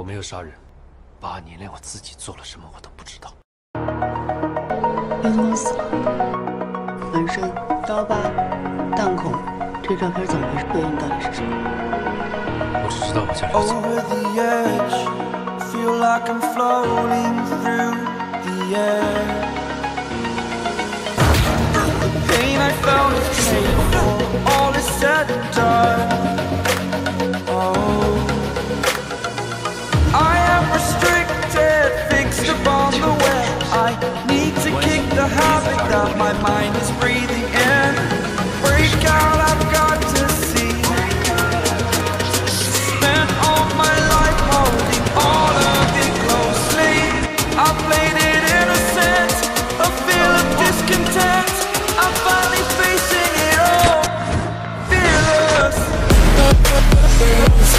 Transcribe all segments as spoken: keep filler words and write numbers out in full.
我没有杀人，八年连我自己做了什么我都不知道。冤枉死了，满身刀疤、弹孔，这照片怎么回事？原因到底是什么？我只知道我家人死了。 That my mind is breathing in. Break out, I've got to see. Spent all my life holding all of it closely. I played it innocent, a feel of discontent. I'm finally facing it all. Fearless. Fearless.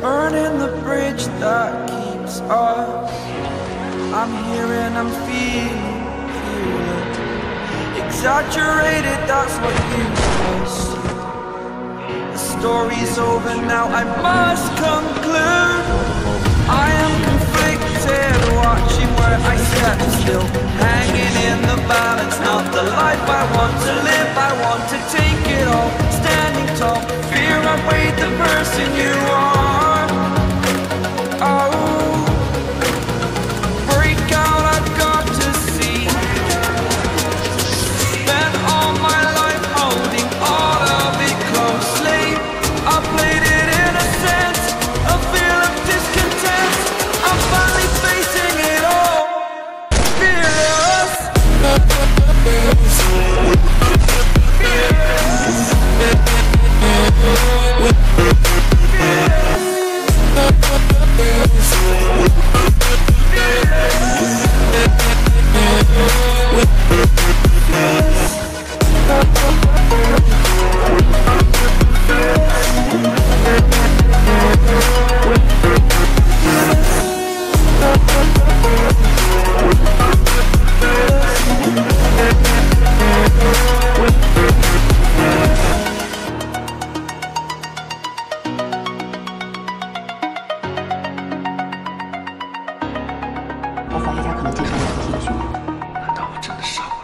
Burning the bridge that keeps us. I'm here and I'm feeling, feeling exaggerated, that's what you must. The story's over now, I must conclude. I am conflicted, watching where I step still, hanging in the balance, not the life I want to live. I want to take it all, standing tall, fear I weighed the person you are. Oh,我怀疑他可能接受了一些情绪。难道我真的傻？